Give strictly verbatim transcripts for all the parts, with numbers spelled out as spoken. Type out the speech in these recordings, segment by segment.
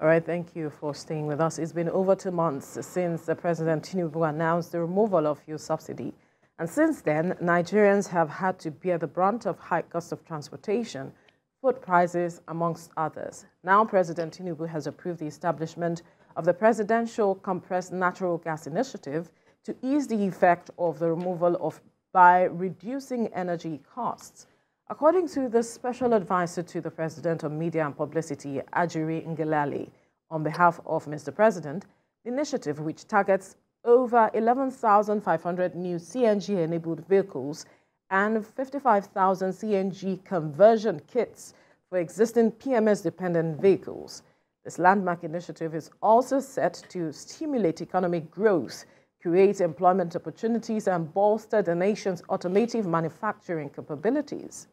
All right, thank you for staying with us. It's been over two months since President Tinubu announced the removal of fuel subsidy. And since then, Nigerians have had to bear the brunt of high cost of transportation, food prices, amongst others. Now, President Tinubu has approved the establishment of the Presidential Compressed Natural Gas Initiative to ease the effect of the removal of by reducing energy costs. According to the Special Advisor to the President on Media and Publicity, Ajiri Ngelali, on behalf of Mister President, the initiative, which targets over eleven thousand five hundred new C N G-enabled vehicles and fifty-five thousand C N G conversion kits for existing P M S-dependent vehicles. This landmark initiative is also set to stimulate economic growth, create employment opportunities, and bolster the nation's automotive manufacturing capabilities.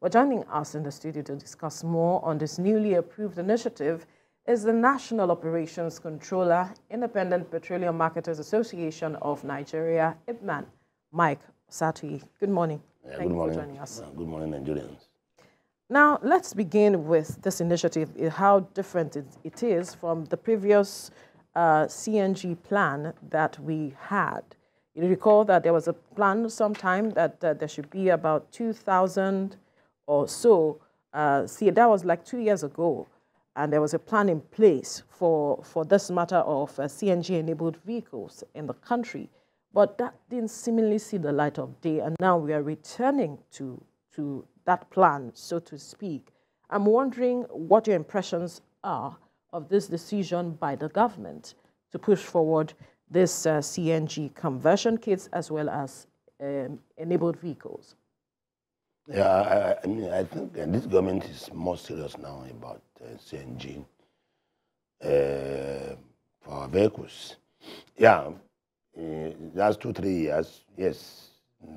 Well, joining us in the studio to discuss more on this newly approved initiative is the National Operations Controller, Independent Petroleum Marketers Association of Nigeria, I P M A N, Mike Satui. Good morning. Yeah, Thank good you morning. for joining us. Yeah, good morning, Nigerians. Now, let's begin with this initiative, how different it, it is from the previous Uh, C N G plan that we had. You recall that there was a plan sometime that uh, there should be about two thousand or so. Uh, see, that was like two years ago, and there was a plan in place for, for this matter of uh, C N G-enabled vehicles in the country. But that didn't seemingly see the light of day, and now we are returning to, to that plan, so to speak. I'm wondering what your impressions are of this decision by the government to push forward this uh, C N G conversion kits as well as um, enabled vehicles? Yeah, I, I mean, I think this government is more serious now about uh, C N G uh, for vehicles. Yeah, uh, last two, three years, yes,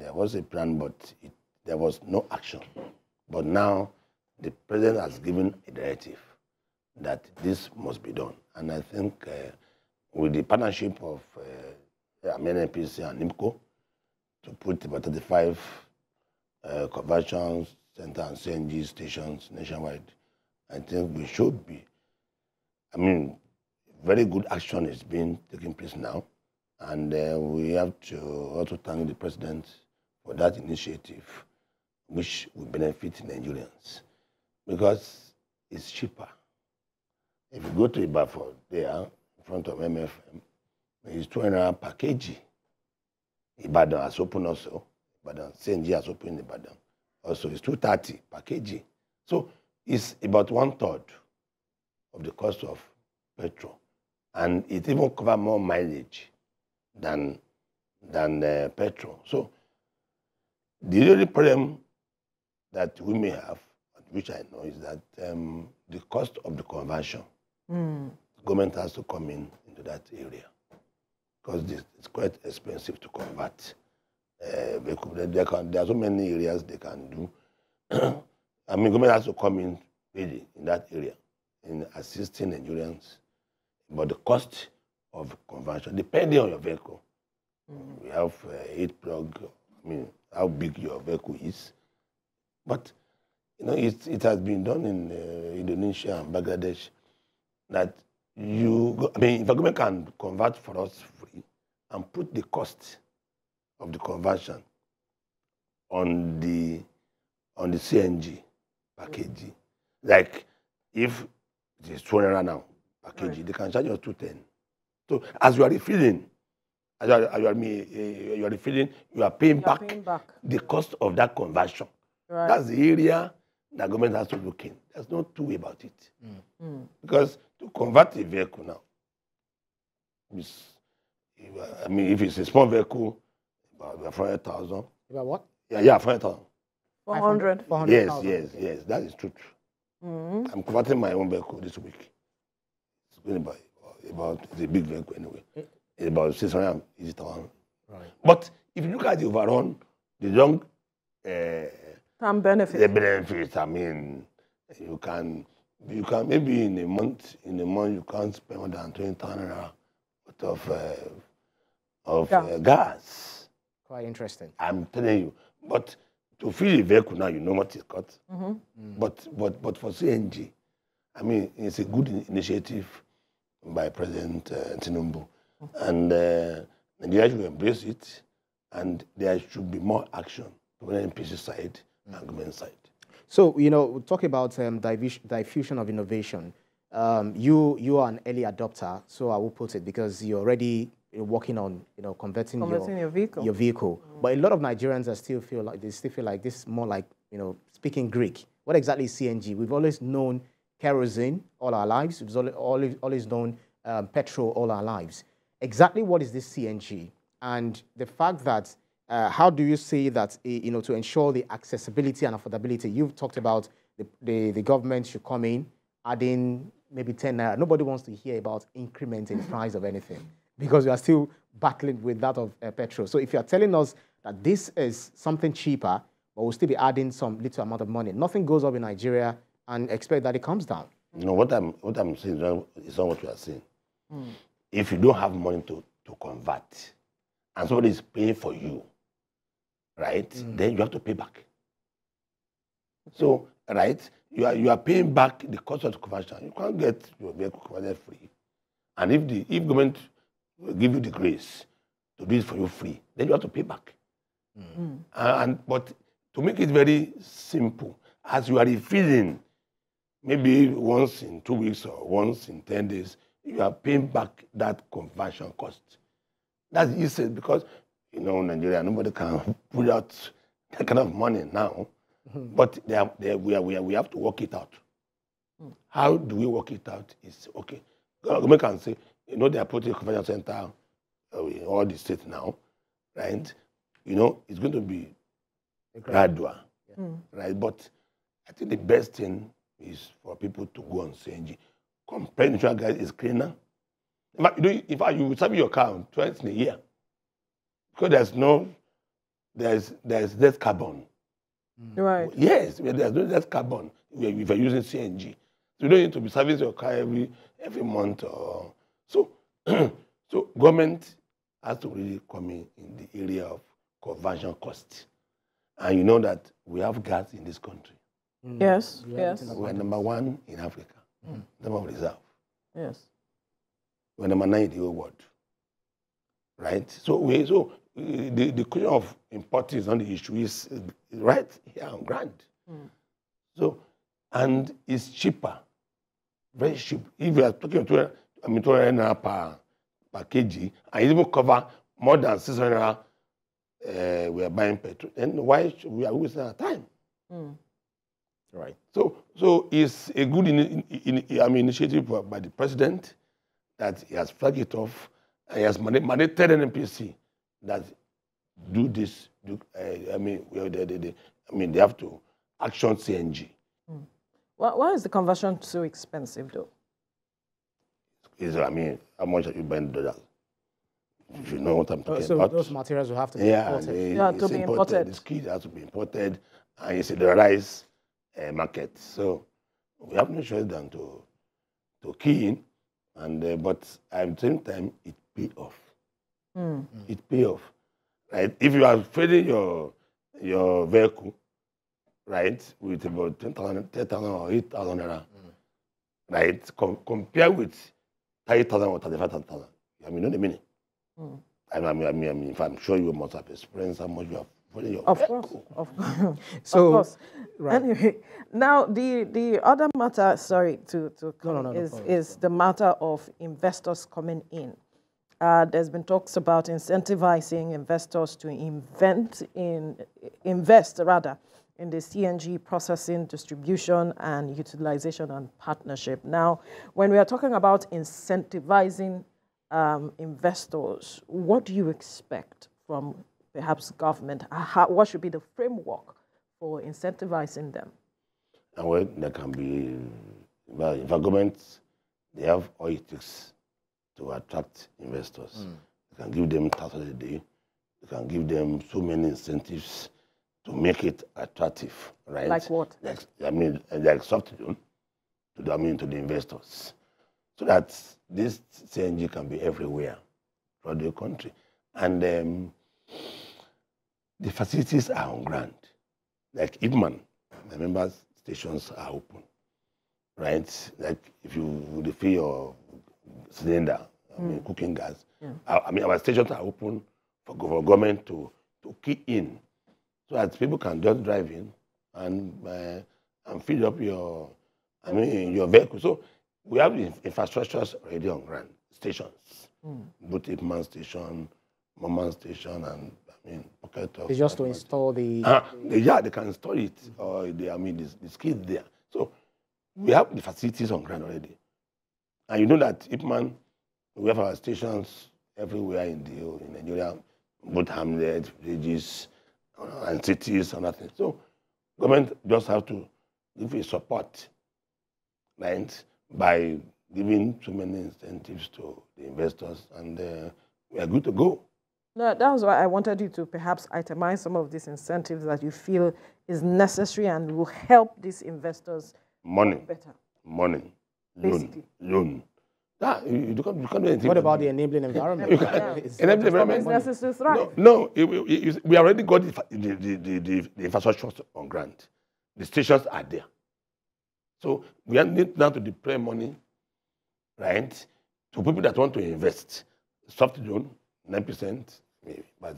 there was a plan, but it, there was no action. But now the president has given a directive that this must be done. And I think uh, with the partnership of uh, N N P C and NIPCO to put about thirty-five uh, conversion centers and C N G stations nationwide, I think we should be, I mean, very good action is being taking place now. And uh, we have to also thank the president for that initiative, which will benefit Nigerians because it's cheaper. If you go to Ibafo there, in front of M F M, it's two hundred per kg. Ibadan has opened also. Ibadan, C N G has opened Ibadan. Also, it's two hundred thirty per kg. So it's about one-third of the cost of petrol. And it even covers more mileage than, than uh, petrol. So the only problem that we may have, which I know, is that um, the cost of the conversion, Mm. The government has to come in into that area because this, it's quite expensive to convert. Uh, they could, they can, there are so many areas they can do. I mean, government has to come in really in that area in assisting Nigerians. But the cost of conversion, depending on your vehicle, mm. we have uh, eight plug, I mean, how big your vehicle is. But you know, it, it has been done in uh, Indonesia and Bangladesh that you, go, I mean, if the government can convert for us free and put the cost of the conversion on the, on the C N G per kg. Like if it is two hundred now per kg, right, they can charge us two ten. So as you are refilling, as you are, you are, you are refilling, you are paying, you are back, paying back the cost of that conversion. Right. That's the area the government has to look in. There's no two way about it. Mm. Mm. Because to convert a vehicle now, it's, I mean, if it's a small vehicle, about four hundred thousand. About what? Yeah, yeah, four hundred thousand. four hundred. four hundred yes, yes, yes. That is true. Mm. I'm converting my own vehicle this week. It's going about, about it's a big vehicle anyway. It's about six hundred thousand. Right. But if you look at the overall, the long, uh, some benefits. The benefits. I mean, you can, you can maybe in a month, in a month you can't spend more than twenty thousand of uh, of yeah. uh, gas. Quite interesting. I'm telling you, but to fill the vehicle now, you know what it costs. Mm-hmm. mm. But but but for C N G, I mean, it's a good initiative by President uh, Tinubu. Okay. And uh, Nigeria should embrace it, and there should be more action from the N N P C side mm. and government side. So, you know, we'll talk about um, diffusion of innovation. Um, you, you are an early adopter, so I will put it, because you're already working on, you know, converting, converting your, your vehicle. Your vehicle. Mm. But a lot of Nigerians are still feel like, they still feel like this is more like, you know, speaking Greek. What exactly is C N G? We've always known kerosene all our lives. We've always, always known um, petrol all our lives. Exactly what is this C N G? And the fact that, uh, how do you see that, you know, to ensure the accessibility and affordability? You've talked about the, the, the government should come in, adding maybe ten naira. Nobody wants to hear about incrementing the price of anything, because we are still battling with that of uh, petrol. So if you are telling us that this is something cheaper, but we'll still be adding some little amount of money, nothing goes up in Nigeria and expect that it comes down. You know, what I'm, what I'm saying is not what you are saying. Mm. If you don't have money to, to convert, and somebody is paying for you, right, mm. then you have to pay back. Okay. So, right, you are, you are paying back the cost of the conversion. You can't get your vehicle converted free. And if the if government will give you the grace to do it for you free, then you have to pay back. Mm. And, but to make it very simple, as you are refilling, maybe once in two weeks or once in ten days, you are paying back that conversion cost. That's easy, because, you know, Nigeria, nobody can put out that kind of money now. Mm-hmm. But they are, they are, we, are, we, are, we have to work it out. Mm. How do we work it out? It's okay. We can say, you know, they are putting a convention center in all the states now, right? Mm-hmm. You know, it's going to be okay. gradual, yeah. mm. right? But I think the best thing is for people to go on C N G. Compared insurance guys is cleaner. In fact, you, know, in fact, you service your car twice in a year, because there's no, there's there's less carbon. Mm. Right. Yes, there's no less carbon if you're using C N G. You don't need to be servicing your car every every month. Or, so, so government has to really come in in the area of conversion cost. And you know that we have gas in this country. Mm. Yes, we yes. We are number one in Africa. Mm. Number of reserve. Yes. We're number nine in the whole world, right? So, we, so uh, the, the question of importing is not the issue. It's uh, right here on ground. Mm. So, and it's cheaper, very cheap. If you are talking to, I mean, two hundred naira per, per kg, and it will cover more than six hundred naira uh, we are buying petrol, then why should we are wasting our time? Mm. Right. So, so it's a good in, in, in, I mean, initiative by the president, that he has flagged it off, and he has mandated N N P C that do this. Do, uh, I mean, well, they, they, they, I mean, they have to action C N G. Mm. Why, why is the conversion so expensive, though? It's, I mean, how much are you buying dollars? If you know what I'm talking so about. So those materials will have to be yeah, imported. They, yeah, to be imported. imported. This kit has to be imported, and it's a dollarized uh, market. So we have no choice than to to key in. And, uh, but at the same time, it pay off. Mm. It pay off, right? If you are feeding your your vehicle, right, with about ten thousand, ten thousand or eight thousand naira, mm. right, com compare with thirty thousand or thirty-five thousand, I mean, not a minute. Mm. I mean, I mean, I mean, if I'm sure you must have experienced how much you have feeding your of vehicle. Course, of course, so, of course. Right. Anyway, now the, the other matter, sorry, to, to come no, no, no, is, no is the matter of investors coming in. Uh, there's been talks about incentivizing investors to invent in, invest rather in the C N G processing, distribution, and utilization and partnership. Now, when we are talking about incentivizing um, investors, what do you expect from perhaps government? How, what should be the framework for incentivizing them? And well, there can be, well, in fact, governments, they have all it takes to attract investors. Mm. They can give them tax holiday, day. They can give them so many incentives to make it attractive, right? Like what? Like, I mean, like subsidy to, I mean, to the investors, so that this C N G can be everywhere throughout the country. And um, the facilities are on ground. Like I P M A N, the members' stations are open, right? Like if you refill your cylinder, I mean, mm. cooking gas. Yeah. I, I mean, our stations are open for, for government to, to key in, so that people can just drive in and uh, and fill up your, I mean, your vehicle. So we have infrastructures already on ground, stations, mm. both IPMAN station, Moman station, and I mean, pocket of. It's just to install the. Uh, they, yeah, they can install it, or they, I mean, the, the skills there. So we have the facilities on ground already, and you know that IPMAN. We have our stations everywhere in the in Nigeria, both hamlets, villages, and cities and nothing. So, government just have to give a support, right, by giving so many incentives to the investors, and uh, we are good to go. No, that was why I wanted you to perhaps itemize some of these incentives that you feel is necessary and will help these investors. Money, better money, basically loan, loan. Nah, you, you can't, you can't do anything. What about the enabling environment? yeah. Enabling environment. No, no it, it, it, we already got the, the, the, the, the infrastructure on grant. The stations are there. So we need now to deploy money, right, to people that want to invest. Soft loan, nine percent, maybe, but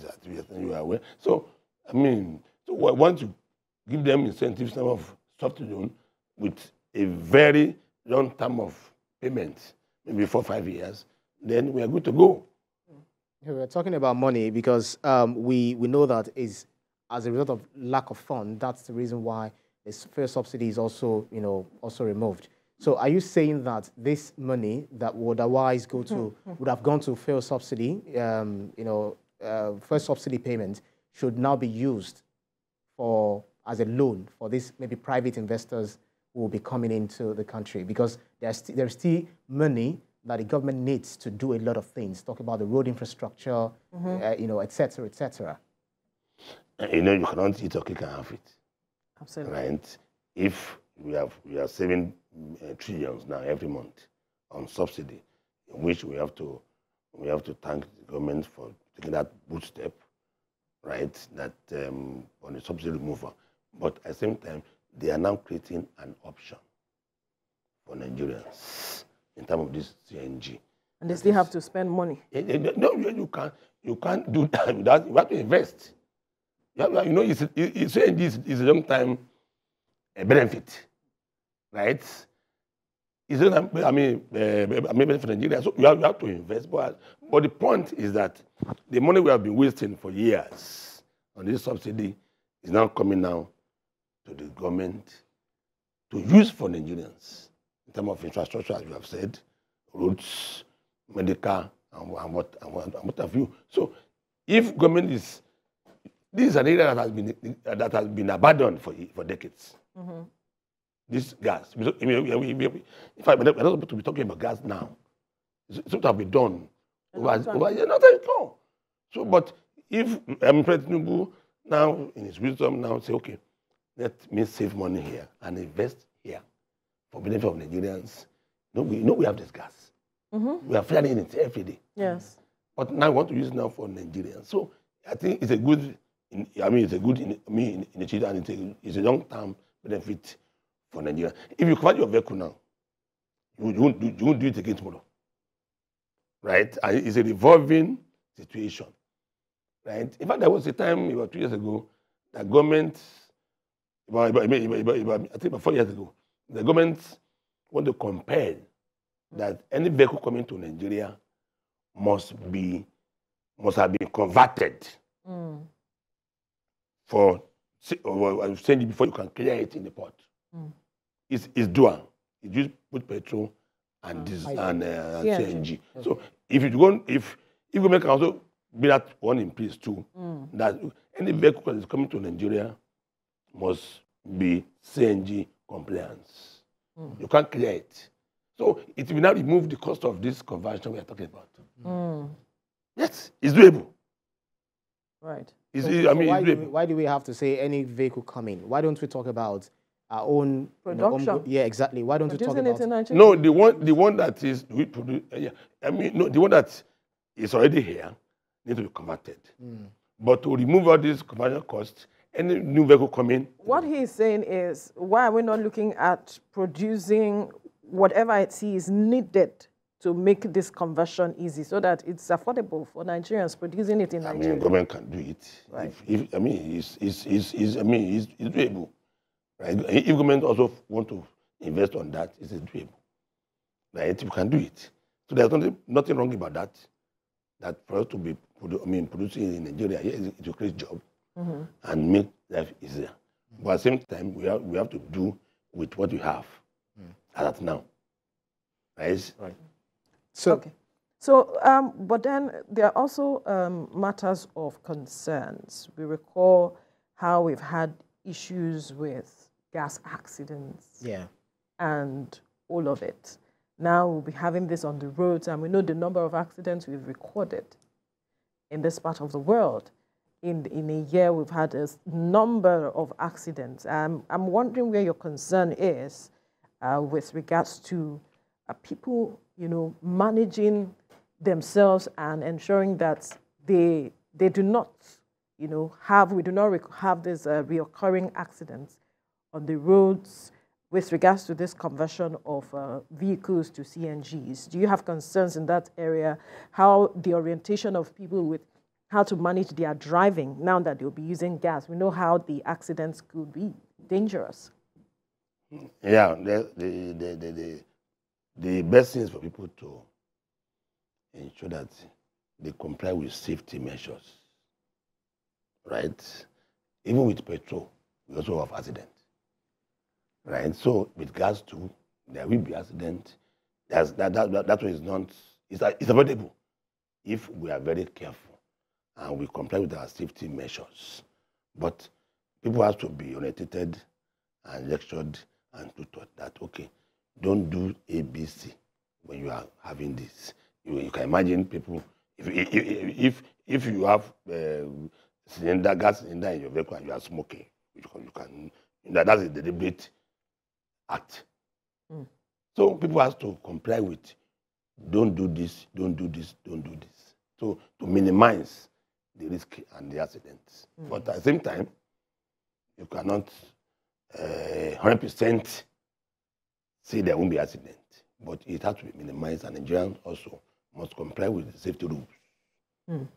you are aware. So, I mean, so once you give them incentives of soft loan with a very long term of payment, maybe four, five years, then we are good to go. We are talking about money because um, we, we know that is as a result of lack of fund, that's the reason why this first subsidy is also, you know, also removed. So are you saying that this money that would otherwise go to, would have gone to first subsidy, um, you know, uh, first subsidy payment should now be used for, as a loan for this maybe private investors will be coming into the country? Because there's, st there's still money that the government needs to do a lot of things. Talk about the road infrastructure, mm-hmm. uh, you know, et cetera, et cetera. You know, you cannot eat or you can have it. Absolutely. Right? If we, have, we are saving uh, trillions now every month on subsidy, in which we have to, we have to thank the government for taking that good step, right, that um, on the subsidy removal. But at the same time, they are now creating an option for Nigerians in terms of this C N G. And they still have to spend money. No, you can't, you can't do that without, you have to invest. You, have, you know, it's, it's C N G is, is a long time a benefit, right? It's a long time, I mean, uh, I mean for Nigeria, so you have, you have to invest. But, but the point is that the money we have been wasting for years on this subsidy is now coming now to the government to use for Nigerians in terms of infrastructure, as you have said, roads, medical, and, and, what, and, what, and what have you. So, if government is, this is an area that has been that has been abandoned for for decades. Mm-hmm. This gas, in fact, we're not supposed to be talking about gas now. It's supposed to have been done over, over years, not at all. So, but if um, President Tinubu now, in his wisdom, now say, okay, let me save money here and invest here for benefit of Nigerians. You know, we, you know we have this gas. Mm-hmm. We are flooding it every day. Yes. But now we want to use it now for Nigerians. So I think it's a good, I mean, it's a good in, I mean, initiative, and it's a, it's a long-term benefit for Nigeria. If you cover your vehicle now, you, you, won't do, you won't do it again tomorrow. Right? And it's a revolving situation. Right? In fact, there was a time, about two years ago, that government, I think about four years ago, the government want to compel that any vehicle coming to Nigeria must be must have been converted mm. for C N G before you can clear it in the port. Mm. It's, it's dual. It uses both petrol and diesel and uh, C N G. Okay. So if you go, if if we can also be that one in place too, mm. that any vehicle that is coming to Nigeria must be C N G compliance. Mm. You can't clear it. So it will now remove the cost of this conversion we are talking about. Mm. Yes, it's doable. Right. It's, so, it, I so mean, why, it's doable. Do we, why do we have to say any vehicle coming? Why don't we talk about our own production? You know, own, yeah, exactly. Why don't Producing we talk about it in no the one the one that is we produce? Uh, yeah, I mean no the one that is already here needs to be converted. Mm. But to remove all these conversion costs, any new vehicle come in. What he is saying is, why are we not looking at producing whatever it is needed to make this conversion easy, so that it's affordable for Nigerians producing it in Nigeria? I mean, government can do it. Right. If, if, I mean, it's, it's, it's, it's, I mean, it's, it's doable. Right? If government also want to invest on that, it's doable. Right? You can do it. So there's nothing, nothing wrong about that. That for us to be, I mean, producing in Nigeria, yeah, it will create jobs mm-hmm. and make life easier. Mm-hmm. But at the same time, we have, we have to do with what we have mm-hmm. at now. Right? Right. So, okay. So, um, but then there are also um, matters of concerns. We recall how we've had issues with gas accidents, yeah, and all of it. Now we'll be having this on the roads, and we know the number of accidents we've recorded in this part of the world. In, in a year, we've had a number of accidents. Um, I'm wondering where your concern is uh, with regards to uh, people, you know, managing themselves and ensuring that they, they do not, you know, have, we do not have these uh, reoccurring accidents on the roads with regards to this conversion of uh, vehicles to C N Gs. Do you have concerns in that area? How the orientation of people with how to manage their driving now that they'll be using gas? We know how the accidents could be dangerous. Yeah, the, the, the, the, the The best thing is for people to ensure that they comply with safety measures, right? Even with petrol, we also have accidents, right? So with gas too, there will be accidents. That's, that, that, that, that way is not, it's, it's avoidable if we are very careful and we comply with our safety measures. But people have to be oriented and lectured and tutored that, okay, don't do A B C when you are having this. You, you can imagine people, if, if, if, if you have uh, cylinder, gas cylinder in your vehicle and you are smoking, you can, you can, that, that's a deliberate act. Mm. So people have to comply with, don't do this, don't do this, don't do this. So to minimize the risk and the accidents. Mm. But at the same time, you cannot uh, one hundred percent say there won't be accident, but it has to be minimized, and Nigerians also must comply with the safety rules mm.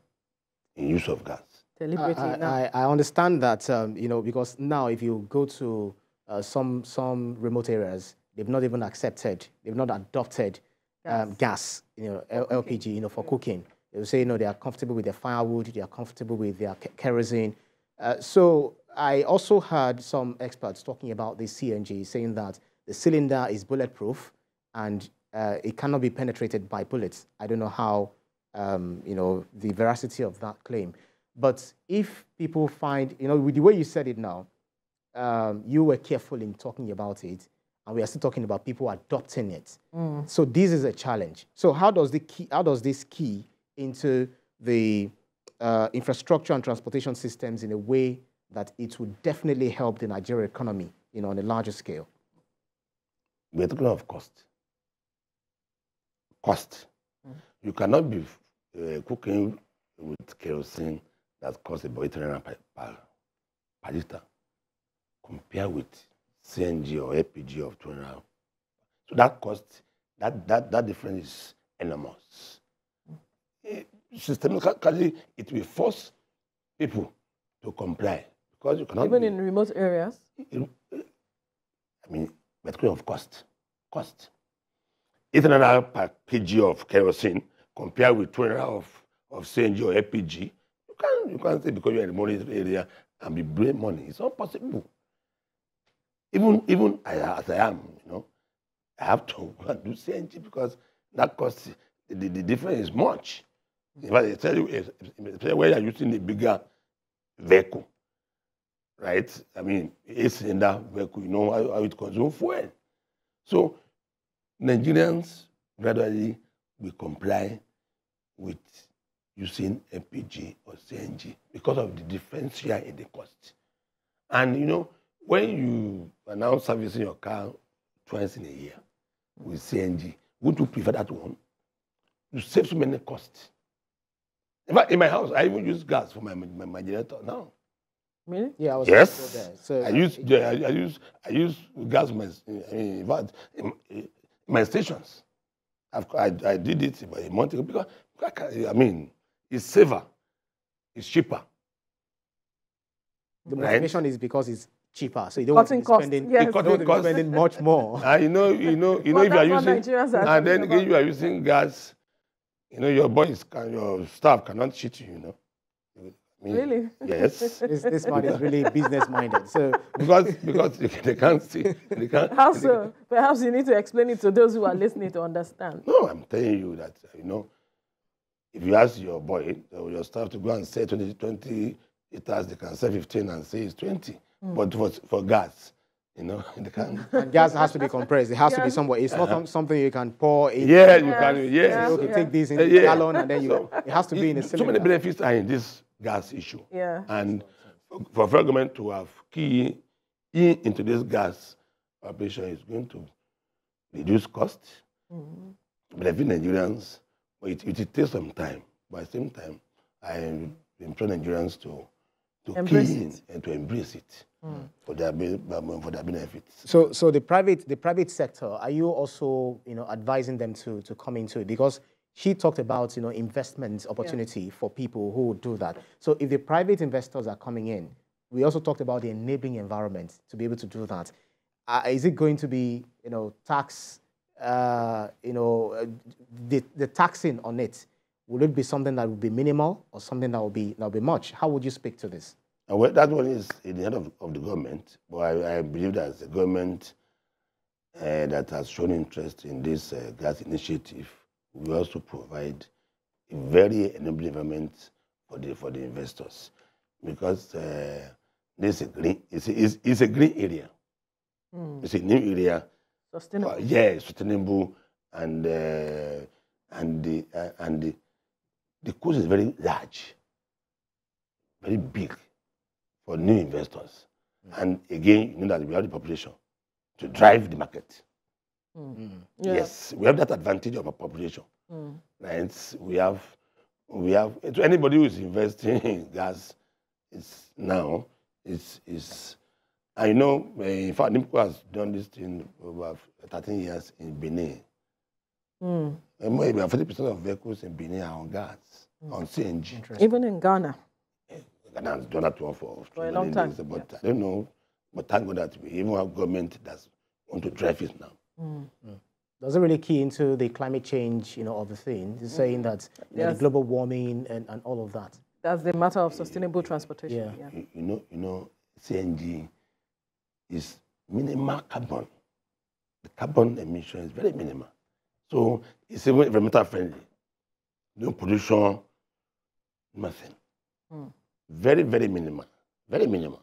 in use of gas. Deliberately, I, I, I understand that, um, you know, because now if you go to uh, some some remote areas, they've not even accepted, they've not adopted gas, um, gas you know, L P G, you know, for cooking. They will say, you know, they are comfortable with their firewood, they are comfortable with their kerosene. Uh, so I also heard some experts talking about the C N G, saying that the cylinder is bulletproof, and uh, it cannot be penetrated by bullets. I don't know how, um, you know, the veracity of that claim. But if people find, you know, with the way you said it now, um, you were careful in talking about it, and we are still talking about people adopting it. Mm. So this is a challenge. So how does the key, how does this key into the uh, infrastructure and transportation systems in a way that it would definitely help the Nigerian economy, you know, on a larger scale? We're talking of cost. Cost. Mm-hmm. You cannot be uh, cooking with kerosene that costs about eight hundred naira per, per, per litre, compared with C N G or L P G of two hundred naira. So that cost, that, that, that difference is enormous. Mm-hmm. Systemically, it will force people to comply, because you cannot. Even be, in remote areas? You, I mean, but of cost, cost. eight hundred naira per kg of kerosene compared with two hundred naira of, of C N G or L P G, you can't, you can't say because you're in a remote area and be bringing money. It's not possible. Even, even as I am, you know, I have to go and do C N G because that cost, the, the difference is much. In fact, they tell you where you're using the bigger vehicle. Right? I mean, it's in that vehicle, you know, how, how it consumes fuel. So, Nigerians gradually will comply with using L P G or C N G because of the difference here in the cost. And, you know, when you are now servicing your car twice in a year with C N G, would you prefer that one? You save so many costs. In fact, in my house, I even use gas for my, my, my generator now. Me? Yeah, I was yes. there. So I use yeah, I, I use I use gas my in fact my stations. I've, I I did it about a month ago because I mean it's safer, it's cheaper. The motivation right? is because it's cheaper, so you don't Cutting want to be spending, yes. don't be spending much more. Uh, you know, you know, you know, if you are using, are and then about. if you are using gas, you know, your boys, can, your staff cannot cheat you. You know, I mean, really? Yes. This, this man is really business minded. So because because they can't see, they can't. How so? Perhaps you need to explain it to those who are listening to understand. No, I'm telling you that you know, if you ask your boy or your staff to go and say twenty, twenty liters, they can say fifteen and say it's twenty. Mm. But for, for gas, you know, they can. And gas has to be compressed. It has yes. to be somewhere. It's uh-huh. not something you can pour in. Yeah, you yes. can. Yes. yes. You can yes. take this in uh, yeah. a gallon and then you. So, it has to it, be in a cylinder. So many benefits are in this gas issue. Yeah. And for federal government to have key in into this gas operation is going to reduce cost, mm-hmm. benefit Nigerians. But it, it, it takes some time. But at the same time, I implore Nigerians to. to embrace key in it. and to embrace it mm. for their for their benefits. So, so the private the private sector, are you also you know advising them to to come into it? Because she talked about you know investment opportunity yeah. for people who would do that. So if the private investors are coming in, we also talked about the enabling environment to be able to do that. Uh, is it going to be you know tax uh, you know the the taxing on it? Would it be something that would be minimal or something that would be that would be much? How would you speak to this? Uh, well, that one is in the hand of, of the government. But I, I believe that the government uh, that has shown interest in this uh, gas initiative will also provide a very enabling environment for the for the investors, because uh, this is a green it's a, it's, it's a green area. Mm. It's a new area. Sustainable. Uh, yeah, sustainable and uh, and the uh, and the. The cost is very large, very big for new investors. Mm. And again, you know that we have the population to drive the market. Mm. Yeah. Yes, we have that advantage of a population. Mm. Right? We have, we have, to anybody who is investing in gas it's now, it's, it's, I know, in fact, NIPCO has done this thing over thirteen years in Benin. Mm. Maybe forty percent of vehicles in Benin are on gas, mm. on C N G. Even in Ghana. Ghana has done that for a long time. Days, but yeah. I don't know. But thank God that we even have government that's want to drive it now. Mm. Mm. Doesn't really key into the climate change, you know, of the thing. It's mm. saying that you know, yes. the global warming and, and all of that. That's the matter of sustainable uh, transportation. Yeah. Yeah. You, you know, you know, C N G is minimal carbon. The carbon emission is very minimal. So it's even environmental friendly. No pollution, nothing. Mm. Very, very minimal. Very minimal.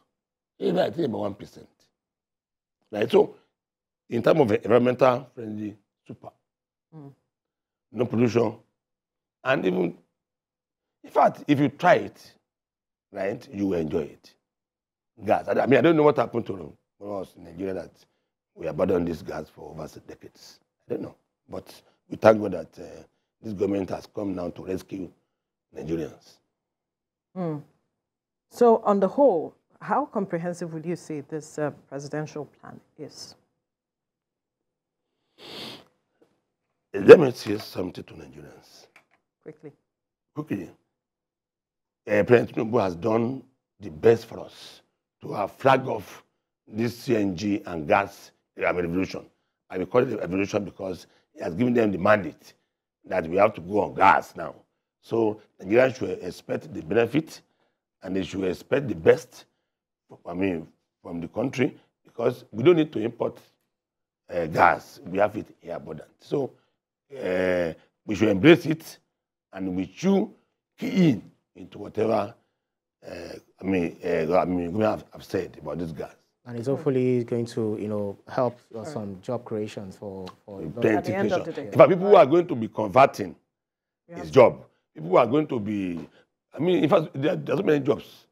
Even I think about one percent. Right. So in terms of environmental friendly, super. Mm. No pollution. And even in fact, if you try it, right, you will enjoy it. Gas. I mean, I don't know what happened to us in Nigeria that we abandoned this gas for over decades. I don't know. But we thank God that uh, this government has come now to rescue Nigerians. Mm. So on the whole, how comprehensive would you say this uh, presidential plan is? Let me say something to Nigerians. Quickly. Quickly. Uh, President Tinubu has done the best for us to have flag off this C N G and gas revolution. I will call it a revolution because it has given them the mandate that we have to go on gas now. So Nigerians should expect the benefit and they should expect the best, I mean, from the country, because we don't need to import uh, gas. We have it here abundant. So uh, we should embrace it and we should key in into whatever uh, I mean, uh, I mean, we have said about this gas. And it's hopefully going to, you know, help uh, some job creation for, for at the end of the day. In fact, people who are going to be converting yeah. is job. People who are going to be, I mean, in fact, there are so many jobs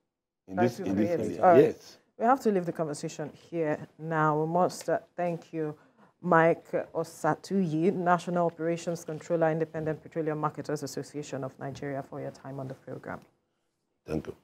in this, in this area. Right. Yes. We have to leave the conversation here now. We must uh, thank you, Mike Satui, National Operations Controller, Independent Petroleum Marketers Association of Nigeria, for your time on the program. Thank you.